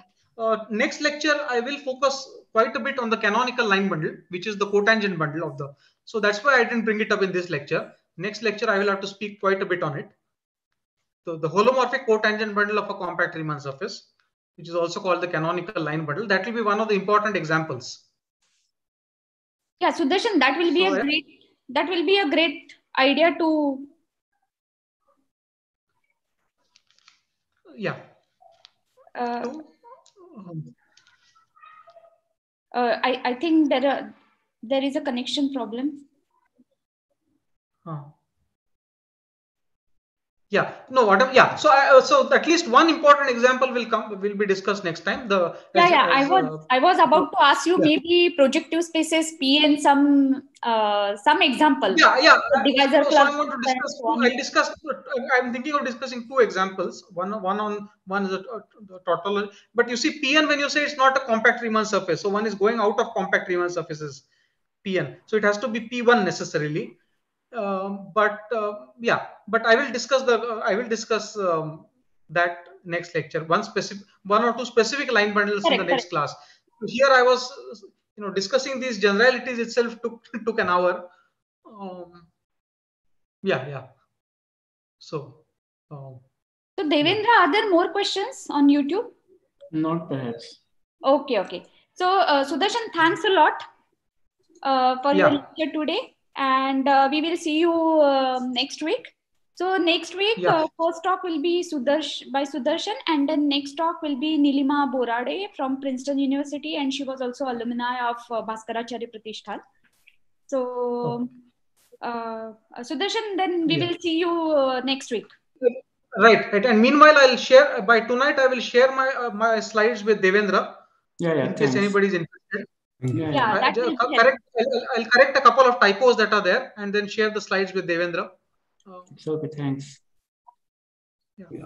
uh, next lecture I will focus quite a bit on the canonical line bundle, which is the cotangent bundle of the. So that's why I didn't bring it up in this lecture. Next lecture, I will have to speak quite a bit on it. So the holomorphic cotangent bundle of a compact Riemann surface, which is also called the canonical line bundle. That will be one of the important examples. Yeah, Sudarshan, that will be so, a great, that will be a great idea to. Yeah. Uh, uh, I, I think there are. There is a connection problem. Huh. Yeah. No. What? Yeah. So, I, so at least one important example will come. Will be discussed next time. The yeah, as, yeah. As, I was uh, I was about to ask you yeah. maybe projective spaces P and some uh, some example. Yeah, yeah. Divisor so I'm going to discuss. Two, I'll discuss. I'm thinking of discussing two examples. One one on one is a, a, a tautology. But you see, P n when you say it's not a compact Riemann surface, so one is going out of compact Riemann surfaces. P n, so it has to be P one necessarily, um, but uh, yeah, but I will discuss the uh, I will discuss um, that next lecture. One specific, one or two specific line bundles correct, in the next correct. class. Here I was, you know, discussing these generalities itself took took an hour. Um, yeah, yeah. So, um, so Devendra, are there more questions on YouTube? Not perhaps. Okay, okay. So uh, Sudarshan, thanks a lot. Uh, for yeah. your lecture today, and uh, we will see you uh, next week. So next week, yeah. uh, first talk will be Sudarsh by Sudarshan, and then next talk will be Nilima Borade from Princeton University, and she was also alumni of uh, Bhaskaracharya Pratishthan. So uh, Sudarshan, then we yeah. will see you uh, next week. Right, right. And meanwhile, I'll share by tonight. I will share my uh, my slides with Devendra. Yeah, yeah. In case anybody's interested. Yeah, yeah that I'll, will correct, I'll, I'll correct a couple of typos that are there and then share the slides with Devendra. It's okay, thanks. Yeah. Yeah.